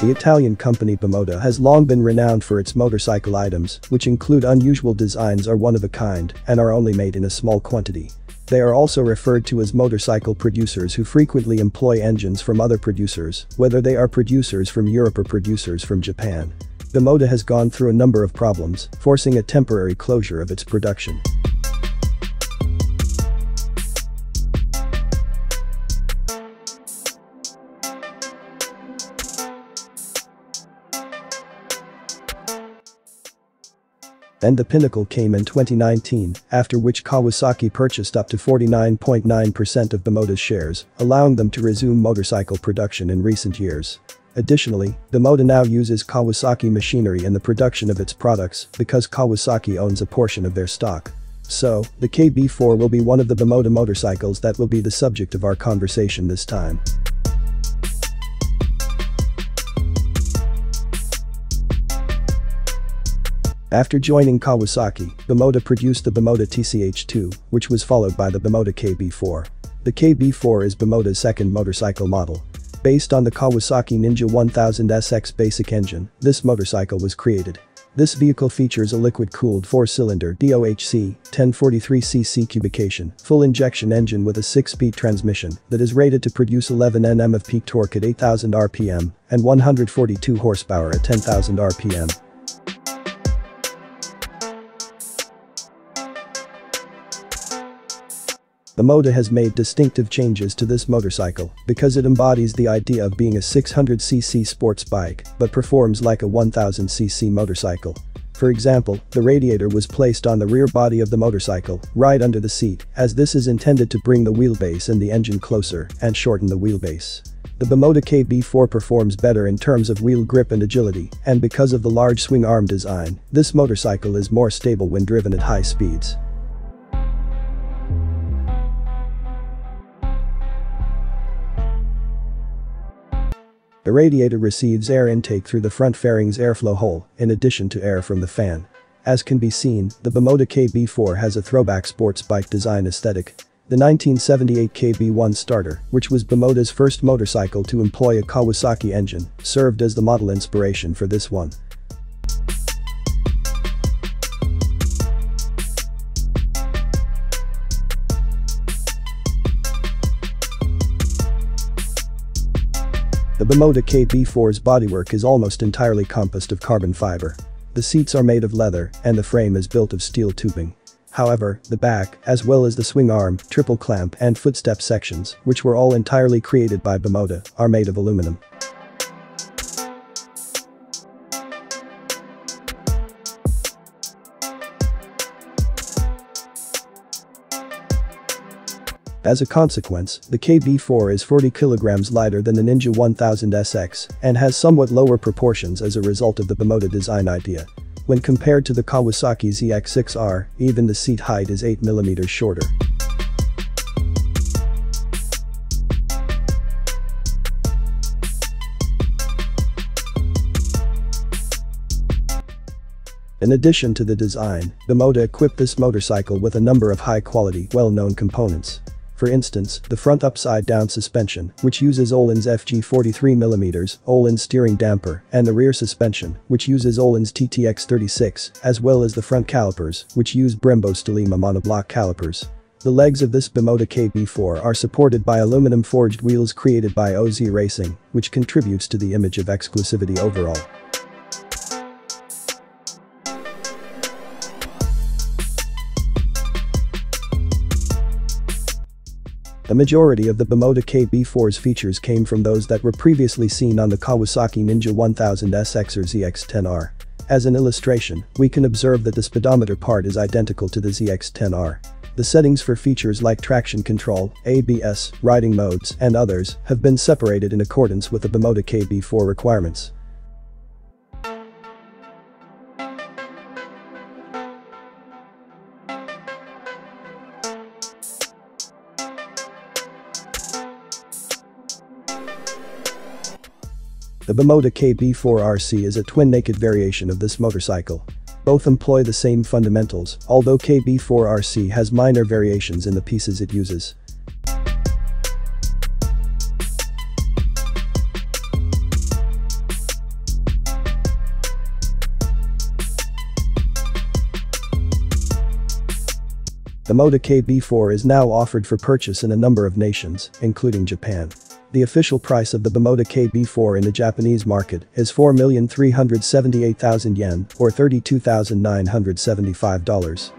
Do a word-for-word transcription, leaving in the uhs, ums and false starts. The Italian company Bimota has long been renowned for its motorcycle items, which include unusual designs or one-of-a-kind, and are only made in a small quantity. They are also referred to as motorcycle producers who frequently employ engines from other producers, whether they are producers from Europe or producers from Japan. Bimota has gone through a number of problems, forcing a temporary closure of its production. And the pinnacle came in twenty nineteen, after which Kawasaki purchased up to forty-nine point nine percent of Bimota's shares, allowing them to resume motorcycle production in recent years. Additionally, Bimota now uses Kawasaki machinery in the production of its products because Kawasaki owns a portion of their stock. So, the K B four will be one of the Bimota motorcycles that will be the subject of our conversation this time. After joining Kawasaki, Bimota produced the Bimota T C H two, which was followed by the Bimota K B four. The K B four is Bimota's second motorcycle model. Based on the Kawasaki Ninja one thousand S X basic engine, this motorcycle was created. This vehicle features a liquid-cooled four-cylinder D O H C, ten forty-three c c cubication, full injection engine with a six-speed transmission that is rated to produce eleven newton-meters of peak torque at eight thousand R P M and one hundred forty-two horsepower at ten thousand R P M. Bimota has made distinctive changes to this motorcycle because it embodies the idea of being a six hundred c c sports bike but performs like a one thousand c c motorcycle. For example, the radiator was placed on the rear body of the motorcycle, right under the seat, as this is intended to bring the wheelbase and the engine closer and shorten the wheelbase. The Bimota K B four performs better in terms of wheel grip and agility, and because of the large swing arm design, this motorcycle is more stable when driven at high speeds. The radiator receives air intake through the front fairings airflow hole, in addition to air from the fan. As can be seen, the Bimota K B four has a throwback sports bike design aesthetic. The nineteen seventy-eight K B one starter, which was Bimota's first motorcycle to employ a Kawasaki engine, served as the model inspiration for this one. The Bimota K B four's bodywork is almost entirely composed of carbon fiber. The seats are made of leather, and the frame is built of steel tubing. However, the back, as well as the swing arm, triple clamp and footstep sections, which were all entirely created by Bimota, are made of aluminum. As a consequence, the K B four is forty kilograms lighter than the Ninja one thousand S X and has somewhat lower proportions as a result of the Bimota design idea. When compared to the Kawasaki Z X six R, even the seat height is eight millimeters shorter. In addition to the design, Bimota equipped this motorcycle with a number of high-quality, well-known components. For instance, the front upside-down suspension, which uses Ohlins F G forty-three millimeters, Ohlins steering damper, and the rear suspension, which uses Ohlins T T X thirty-six, as well as the front calipers, which use Brembo Stylema monoblock calipers. The legs of this Bimota K B four are supported by aluminum forged wheels created by O Z Racing, which contributes to the image of exclusivity overall. The majority of the Bimota K B four's features came from those that were previously seen on the Kawasaki Ninja one thousand S X or Z X ten R. As an illustration, we can observe that the speedometer part is identical to the Z X ten R. The settings for features like traction control, A B S, riding modes, and others have been separated in accordance with the Bimota K B four requirements. The Bimota K B four R C is a twin-naked variation of this motorcycle. Both employ the same fundamentals, although K B four R C has minor variations in the pieces it uses. Bimota K B four is now offered for purchase in a number of nations, including Japan. The official price of the Bimota K B four in the Japanese market is four million three hundred seventy-eight thousand yen, or thirty-two thousand nine hundred seventy-five dollars.